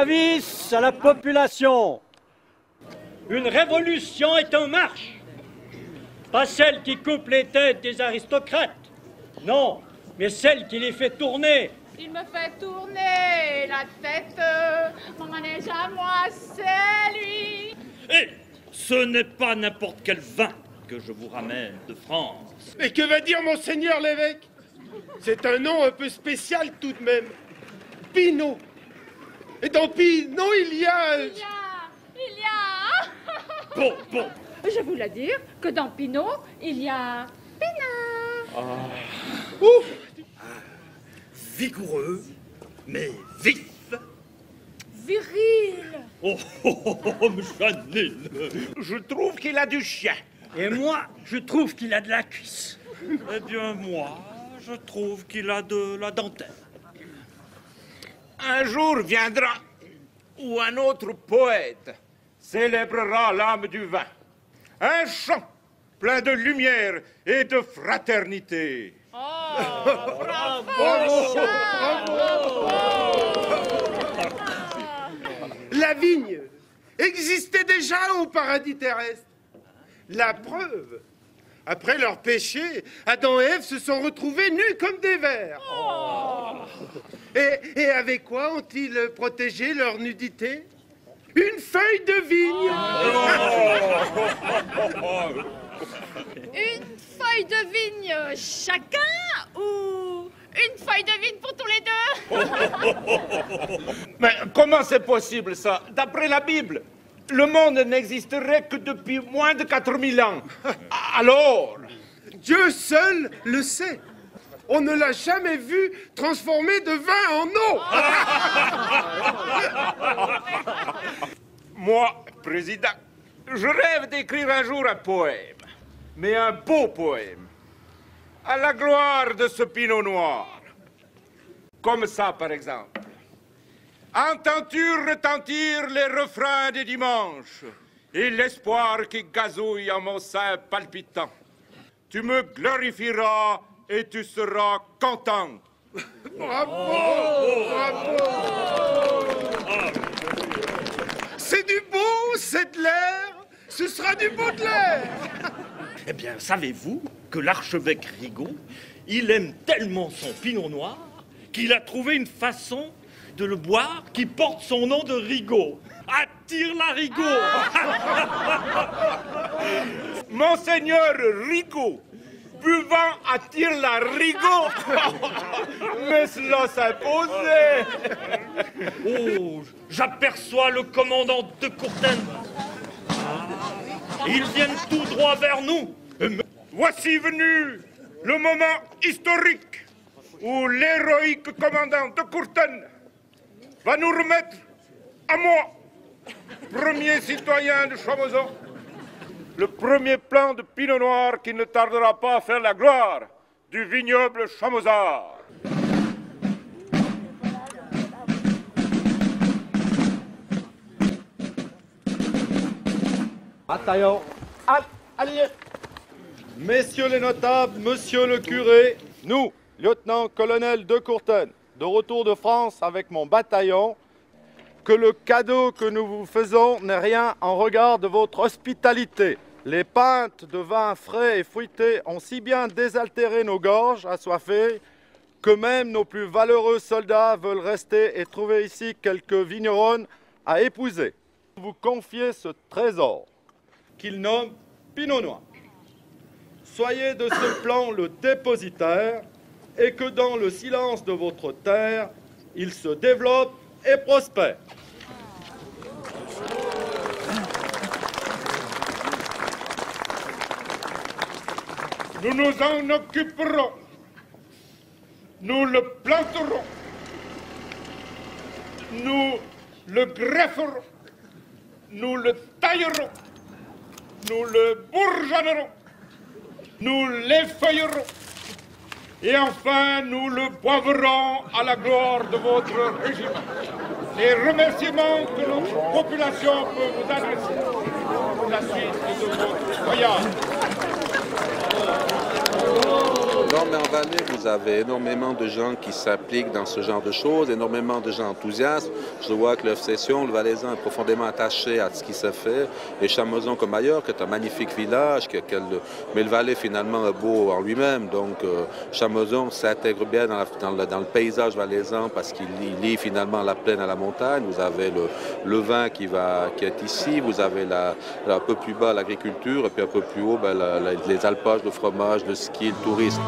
Avis à la population. Une révolution est en marche. Pas celle qui coupe les têtes des aristocrates, non, mais celle qui les fait tourner. Il me fait tourner la tête, mon manège à moi, c'est lui. Et ce n'est pas n'importe quel vin que je vous ramène de France. Mais que va dire Monseigneur l'évêque? C'est un nom un peu spécial tout de même. Pinot. Et dans Pinot, il y a... Bon. Je voulais dire que dans Pinot, il y a Pinot. Oh. Ouf. Vigoureux, mais vif. Viril. Oh, Janine. Je trouve qu'il a du chien. Et moi, je trouve qu'il a de la cuisse. Eh bien, moi, je trouve qu'il a de la dentelle. Un jour viendra où un autre poète célébrera l'âme du vin. Un chant plein de lumière et de fraternité. Oh, bravo, bravo. La vigne existait déjà au paradis terrestre. La preuve, après leur péché, Adam et Ève se sont retrouvés nus comme des vers. Oh. Et avec quoi ont-ils protégé leur nudité? Une feuille de vigne. Une feuille de vigne chacun ou une feuille de vigne pour tous les deux? Mais comment c'est possible ça? D'après la Bible, le monde n'existerait que depuis moins de 4000 ans. Alors, Dieu seul le sait. On ne l'a jamais vu transformer de vin en eau. Moi, président, je rêve d'écrire un jour un poème, mais un beau poème, à la gloire de ce Pinot Noir. Comme ça, par exemple. Entends-tu retentir les refrains des dimanches et l'espoir qui gazouille en mon sein palpitant? Tu me glorifieras et tu seras content. Bravo, bravo. C'est du beau, c'est de l'air, ce sera du beau de l'air. Eh bien, savez-vous que l'archevêque Rigaud, il aime tellement son Pinot Noir qu'il a trouvé une façon de le boire qui porte son nom de Rigaud. Attire la Rigaud. Monseigneur Rigaud, buvant attire la Rigaud. Mais cela s'imposait. Oh, j'aperçois le commandant de Courten. Ils viennent tout droit vers nous. Voici venu le moment historique où l'héroïque commandant de Courten va nous remettre à moi, premier citoyen de Chamoson, le premier plan de Pinot Noir qui ne tardera pas à faire la gloire du vignoble chamosard. Attention, allez. Messieurs les notables, monsieur le curé, nous, lieutenant-colonel de Courten, de retour de France avec mon bataillon, que le cadeau que nous vous faisons n'est rien en regard de votre hospitalité. Les pintes de vin frais et fruité ont si bien désaltéré nos gorges assoiffées que même nos plus valeureux soldats veulent rester et trouver ici quelques vignerons à épouser. Vous confiez ce trésor qu'ils nomment Pinot Noir. Soyez de ce plan le dépositaire et que dans le silence de votre terre, il se développe et prospère. Nous nous en occuperons. Nous le planterons. Nous le grefferons. Nous le taillerons. Nous le bourgeonnerons. Nous l'effeuillerons. Et enfin, nous le boiverons à la gloire de votre régime. Les remerciements que notre population peut vous adresser pour la suite de votre voyage. Valais, vous avez énormément de gens qui s'appliquent dans ce genre de choses, énormément de gens enthousiastes. Je vois que l'Obsession, le Valaisan, est profondément attaché à ce qui se fait. Et Chamoson, comme ailleurs, qui est un magnifique village, mais le Valais, finalement, est beau en lui-même. Donc, Chamoson s'intègre bien dans le paysage valaisan parce qu'il lie finalement la plaine à la montagne. Vous avez le vin qui est ici, vous avez un peu plus bas l'agriculture, et puis un peu plus haut, ben, les alpages, le fromage, le ski, le tourisme.